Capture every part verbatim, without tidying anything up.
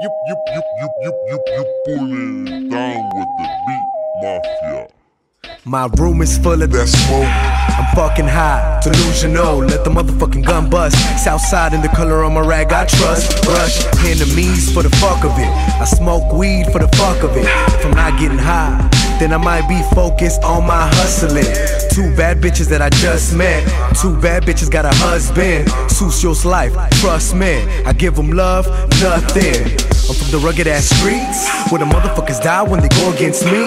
You, you, you, you, you, you, you pull it down with the beat, mafia. My room is full of that smoke. I'm fucking high, delusional. Let the motherfucking gun bust. Southside in the color on my rag, I trust. Rush enemies for the fuck of it. I smoke weed for the fuck of it. If I'm not getting high, then I might be focused on my hustling. Two bad bitches that I just met. Two bad bitches got a husband. Sucio's life, trust me. I give them love, nothing. I'm from the rugged ass streets, where the motherfuckers die when they go against me.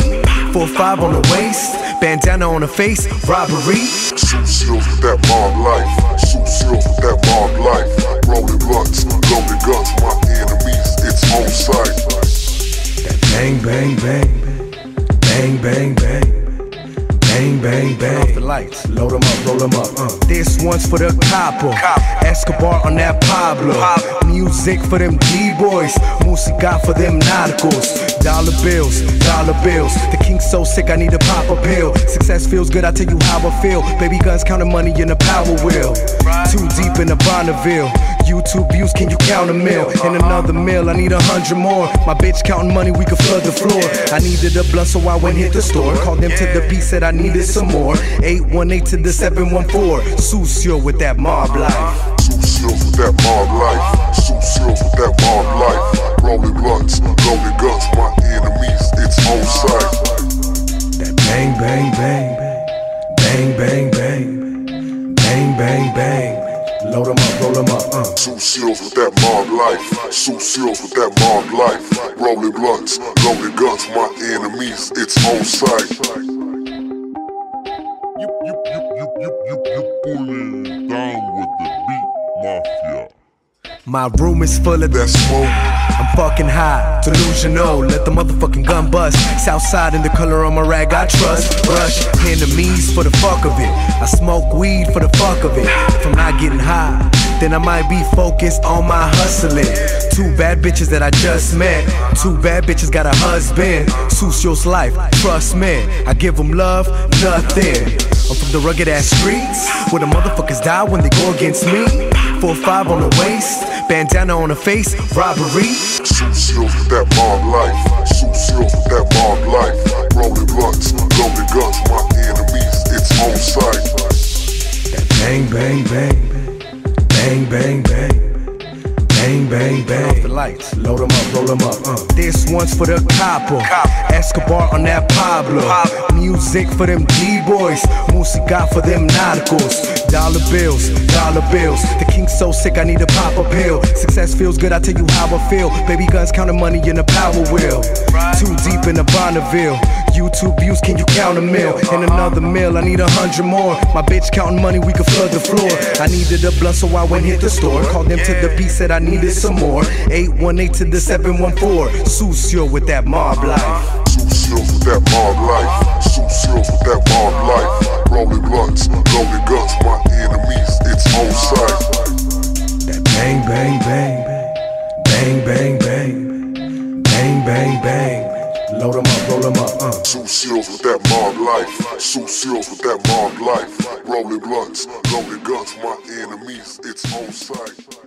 Four five on the waist, bandana on the face, robbery. Sucio for that mob life, Sucio for that mob life. Rolling blunts, loaded guns, my enemies, it's on sight. That bang, bang, bang, bang, bang, bang. Bang, bang, bang. Off the lights, load them up, roll them up. Uh. This one's for the copper. Escobar on that Pablo. Pablo. Music for them D-boys. Musica for them narcos. Dollar bills, dollar bills. The king's so sick, I need to pop a pill. Success feels good, I tell you how I feel. Baby guns counting money in the power wheel. Too deep in the Bonneville. YouTube views, can you count a mill? And another mill, I need a hundred more. My bitch counting money, we could flood the floor. I needed a blunt, so I went hit the store. Called them to the beat, said I needed some more. eight one eight to the seven one four. Sucio with that mob life. Sucio with that mob life. Sucio with that mob life. Rolling blunts, loaded guns, my enemies, it's on sight. That bang, bang, bang. Bang, bang, bang. Bang, bang, bang. Load them up, roll them up, uh. Sucios with that mob life. Sucios with that mob life. Rolling blunts, loaded guns, my enemies, it's on sight. You, you, you, you, you, you, you pull it down with the beat, mafia. My room is full of that smoke. I'm fucking high, delusional. Let the motherfucking gun bust. Southside in the color on my rag, I trust. Rush enemies for the fuck of it. I smoke weed for the fuck of it. If I'm not getting high, then I might be focused on my hustling. Two bad bitches that I just met. Two bad bitches got a husband. Sucio's life, trust me. I give them love, nothing. I'm from the rugged ass streets, where the motherfuckers die when they go against me. Four five on the waist, bandana on the face, robbery. Sucio for that mob life, Sucio for that mob life. Rolling blunts, loaded guns, my enemies, it's on sight. That bang, bang, bang, bang, bang, bang. Bang, bang, bang. Off the lights, load them up, roll them up. Uh. This one's for the copper. Escobar on that Pablo. Pablo. Music for them D-boys. Musica for them narcos. Dollar bills, dollar bills. The king's so sick, I need to pop a pill. Success feels good, I tell you how I feel. Baby guns counting money in the power wheel. Too deep in the Bonneville. YouTube views, can you count a mill? And another mill, I need a hundred more. My bitch counting money, we could flood the floor. I needed a blunt, so I went hit the store. Called them to the beat, said I needed some more. eight one eight to the seven one four. Sucio with that mob life. Sucio with that mob life. Sucio with that mob life. Rolling blunts, loaded guns, my enemies, it's on sight. That bang, bang, bang. Bang, bang, bang. Bang, bang, bang. Load them up, roll them up, uh. Sucios with that mob life. Sucios with that mob life. Rolling blunts, loaded guns, my enemies, it's on sight.